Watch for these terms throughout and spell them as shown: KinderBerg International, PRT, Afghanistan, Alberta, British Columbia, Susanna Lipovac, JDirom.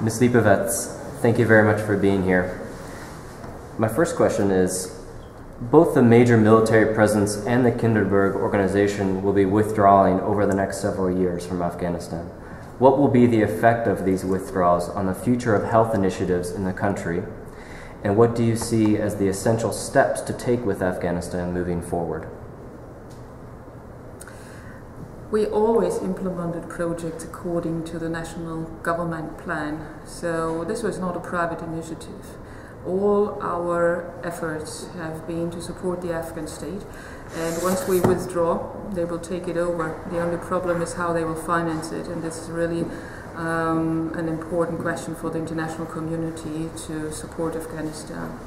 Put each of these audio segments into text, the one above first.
Ms. Lipovac, thank you very much for being here. My first question is, both the major military presence and the KinderBerg organization will be withdrawing over the next several years from Afghanistan. What will be the effect of these withdrawals on the future of health initiatives in the country? And what do you see as the essential steps to take with Afghanistan moving forward? We always implemented projects according to the national government plan, so this was not a private initiative. All our efforts have been to support the Afghan state, and once we withdraw, they will take it over. The only problem is how they will finance it, and this is really an important question for the international community to support Afghanistan.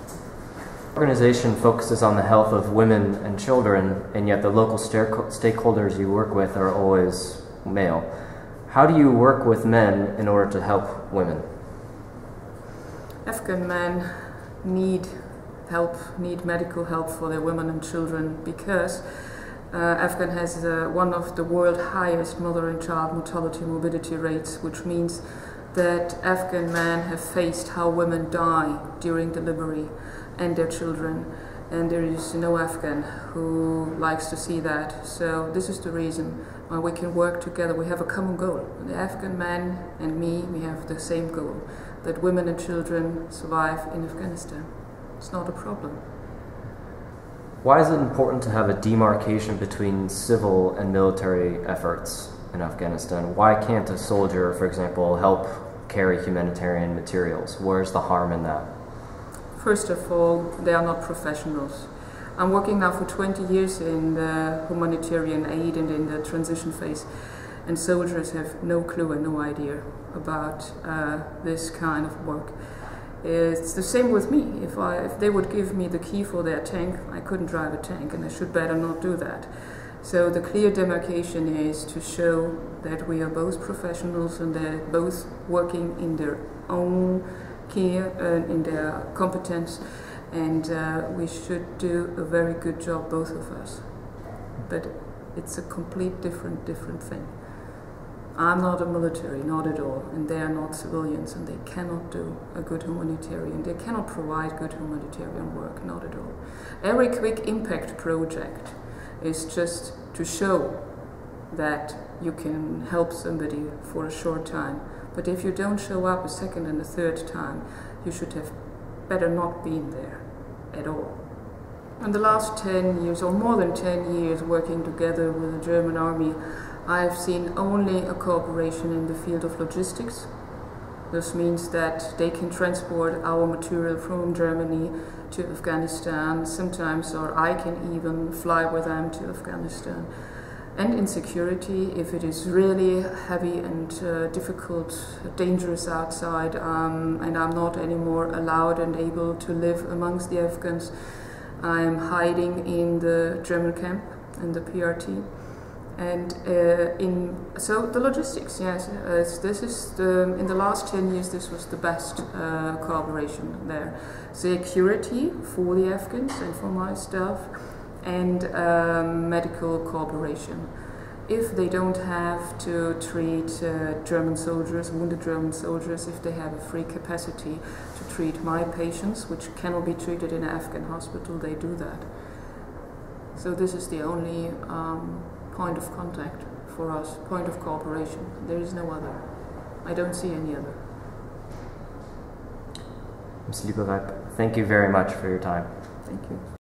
The organization focuses on the health of women and children, and yet the local stakeholders you work with are always male. How do you work with men in order to help women? Afghan men need help, need medical help for their women and children, because Afghan has one of the world's highest mother and child morbidity rates, which means that Afghan men have faced how women die during delivery and their children, and there is no Afghan who likes to see that. So this is the reason why we can work together. We have a common goal. The Afghan man and me, we have the same goal, that women and children survive in Afghanistan. It's not a problem. Why is it important to have a demarcation between civil and military efforts in Afghanistan? Why can't a soldier, for example, help carry humanitarian materials? Where's the harm in that? First of all, they are not professionals. I'm working now for 20 years in the humanitarian aid and in the transition phase, and soldiers have no clue and no idea about this kind of work. It's the same with me. If they would give me the key for their tank, I couldn't drive a tank, and I should better not do that. So the clear demarcation is to show that we are both professionals and they're both working in their own care and in their competence, and we should do a very good job, both of us. But it's a complete different thing. I'm not a military, not at all, and they are not civilians, and they cannot do a good humanitarian, they cannot provide good humanitarian work, not at all. Every quick impact project is just to show that you can help somebody for a short time. But if you don't show up a second and a third time, you should have better not been there at all. In the last 10 years, or more than 10 years, working together with the German army, I have seen only a cooperation in the field of logistics. This means that they can transport our material from Germany to Afghanistan, sometimes, or I can even fly with them to Afghanistan. And in security, if it is really heavy and difficult, dangerous outside, and I'm not anymore allowed and able to live amongst the Afghans, I'm hiding in the German camp, in the PRT. And so the logistics, yes, this is in the last 10 years this was the best cooperation there. Security for the Afghans and for my staff, and medical cooperation. If they don't have to treat German soldiers, wounded German soldiers, if they have a free capacity to treat my patients, which cannot be treated in an Afghan hospital, they do that. So this is the only point of contact for us, point of cooperation. There is no other. I don't see any other. Ms. Lipovac, thank you very much for your time. Thank you.